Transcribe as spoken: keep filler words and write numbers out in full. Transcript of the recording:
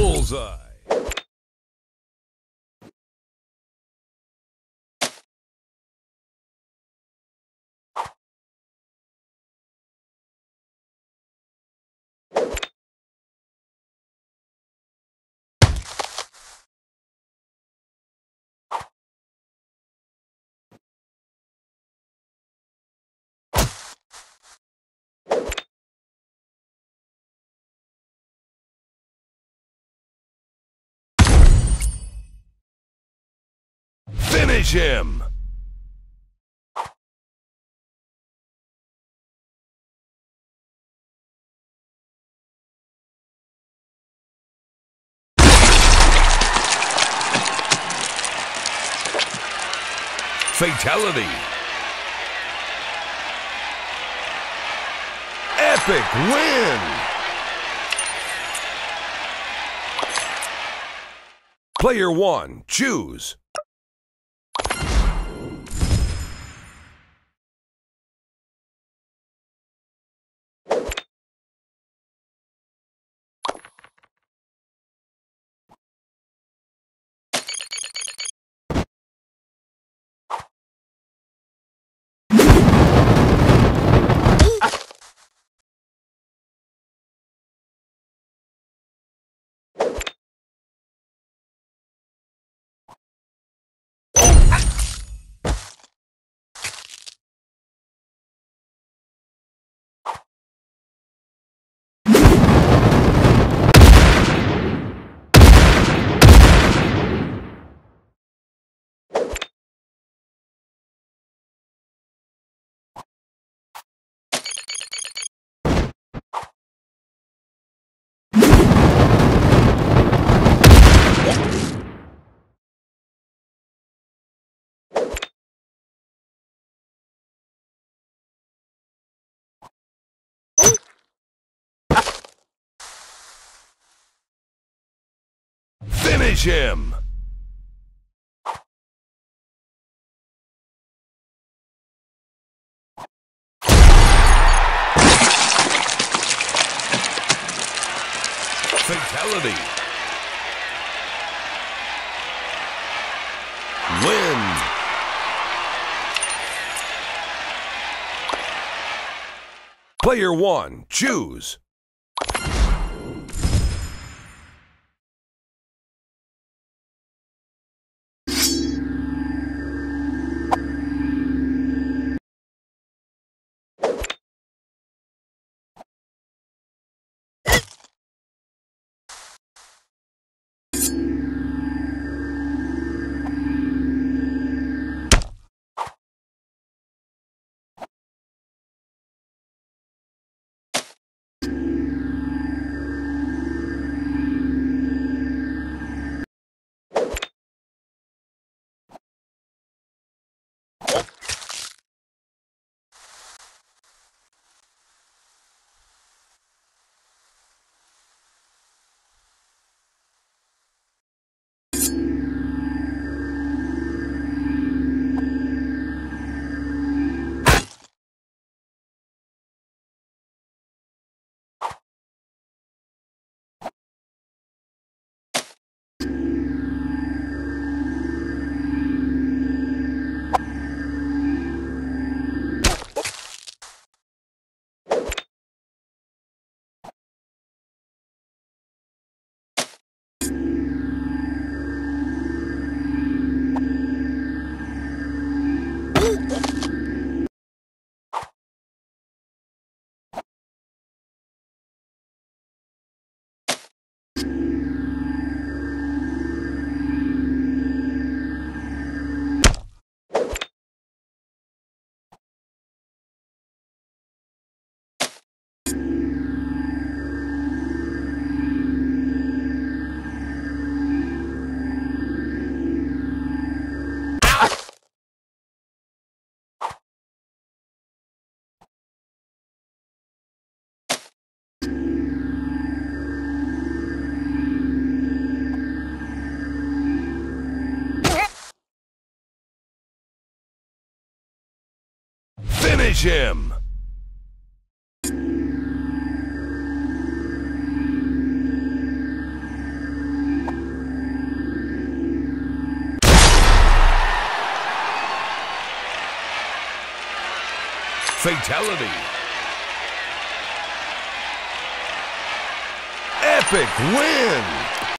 Bullseye. Finish him! Fatality! Epic win! Player one, choose! Finish him! Fatality! Win! Player one, choose! Finish him! Fatality. Epic win.